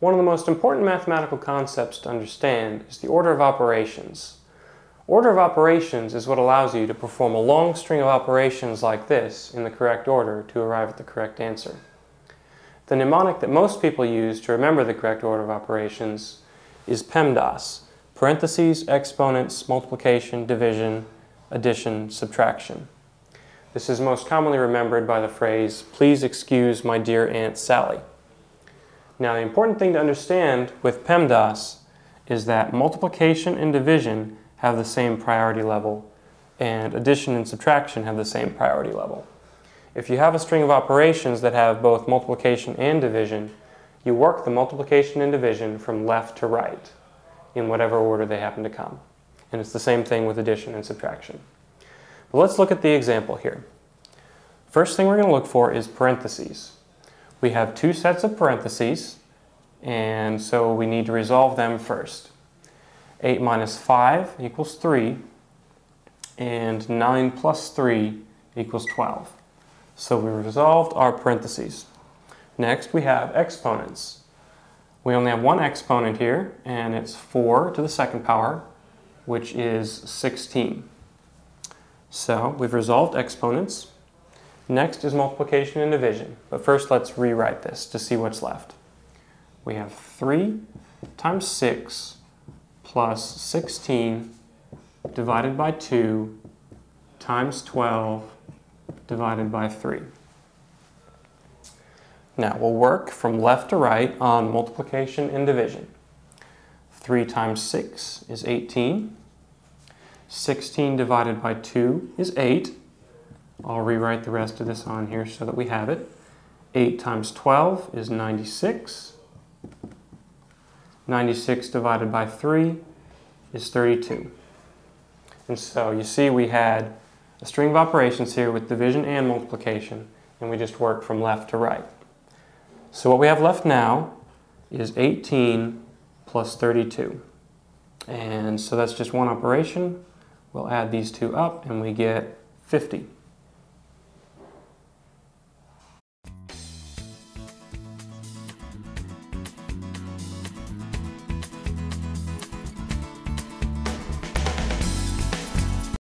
one of the most important mathematical concepts to understand is the order of operations. Order of operations is what allows you to perform a long string of operations like this in the correct order to arrive at the correct answer. The mnemonic that most people use to remember the correct order of operations is PEMDAS: parentheses, exponents, multiplication, division, addition, subtraction. This is most commonly remembered by the phrase, "Please excuse my dear Aunt Sally." Now, the important thing to understand with PEMDAS is that multiplication and division have the same priority level, and addition and subtraction have the same priority level. If you have a string of operations that have both multiplication and division, you work the multiplication and division from left to right in whatever order they happen to come. And it's the same thing with addition and subtraction. But let's look at the example here. First thing we're going to look for is parentheses. We have two sets of parentheses, and so we need to resolve them first. 8 minus 5 equals 3, and 9 plus 3 equals 12. So we resolved our parentheses. Next, we have exponents. We only have one exponent here, and it's 4 to the second power, which is 16. So we've resolved exponents. Next is multiplication and division. But first, let's rewrite this to see what's left. We have 3 times 6 plus 16 divided by 2 times 12 divided by 3. Now we'll work from left to right on multiplication and division. 3 times 6 is 18. 16 divided by 2 is 8. I'll rewrite the rest of this on here so that we have it. 8 times 12 is 96. 96 divided by 3 is 32. And so you see we had a string of operations here with division and multiplication, and we just worked from left to right. So what we have left now is 18 plus 32. And so that's just one operation. We'll add these two up and we get 50.